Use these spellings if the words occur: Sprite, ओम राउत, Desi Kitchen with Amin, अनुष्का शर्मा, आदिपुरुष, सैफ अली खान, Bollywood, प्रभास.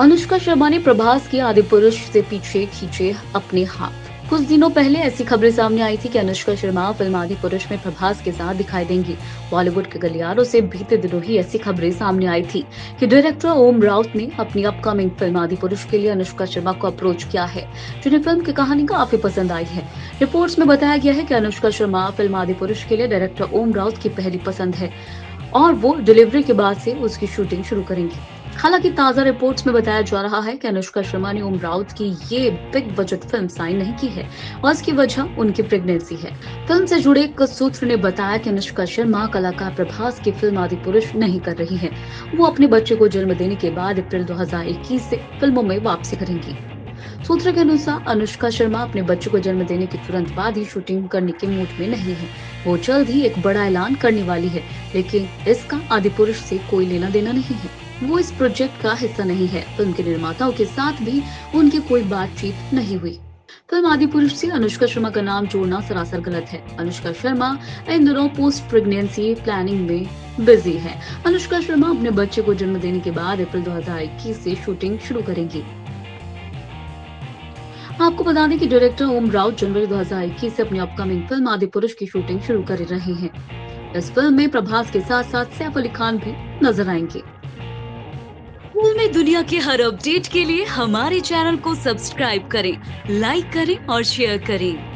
अनुष्का शर्मा ने प्रभास के आदिपुरुष से पीछे खींचे अपने हाथ। कुछ दिनों पहले ऐसी खबरें सामने आई थी कि अनुष्का शर्मा फिल्म आदिपुरुष में प्रभास के साथ दिखाई देंगी। बॉलीवुड के गलियारों से बीते दिनों ही ऐसी खबरें सामने आई थी कि डायरेक्टर ओम राउत ने अपनी अपकमिंग फिल्म आदिपुरुष के लिए अनुष्का शर्मा को अप्रोच किया है, जिन्हें फिल्म की कहानी काफी पसंद आई है। रिपोर्ट्स में बताया गया है कि अनुष्का शर्मा फिल्म आदिपुरुष के लिए डायरेक्टर ओम राउत की पहली पसंद है और वो डिलीवरी के बाद से उसकी शूटिंग शुरू करेंगे। हालांकि ताजा रिपोर्ट्स में बताया जा रहा है कि अनुष्का शर्मा ने ओम राउत की ये बिग बजट फिल्म साइन नहीं की है और इसकी वजह उनकी प्रेगनेंसी है। फिल्म से जुड़े एक सूत्र ने बताया कि अनुष्का शर्मा कलाकार प्रभास की फिल्म आदिपुरुष नहीं कर रही है। वो अपने बच्चे को जन्म देने के बाद अप्रैल 2021 से फिल्मों में वापसी करेंगी। सूत्र के अनुसार अनुष्का शर्मा अपने बच्चे को जन्म देने के तुरंत बाद ही शूटिंग करने के मूड में नहीं है। वो जल्द ही एक बड़ा ऐलान करने वाली है, लेकिन इसका आदिपुरुष से कोई लेना देना नहीं है। वो इस प्रोजेक्ट का हिस्सा नहीं है। फिल्म के निर्माताओं के साथ भी उनकी कोई बातचीत नहीं हुई। फिल्म आदिपुरुष से अनुष्का शर्मा का नाम जोड़ना सरासर गलत है। अनुष्का शर्मा इन दिनों पोस्ट प्रेगनेंसी प्लानिंग में बिजी है। अनुष्का शर्मा अपने बच्चे को जन्म देने के बाद अप्रैल 2021 से शूटिंग शुरू करेंगी। आपको बता दें कि डायरेक्टर ओम राउत जनवरी 2021 से अपनी अपकमिंग फिल्म आदिपुरुष की शूटिंग शुरू कर रहे हैं। इस फिल्म में प्रभास के साथ साथ सैफ अली खान भी नजर आएंगे। फिल्मी दुनिया के हर अपडेट के लिए हमारे चैनल को सब्सक्राइब करें, लाइक करें और शेयर करें।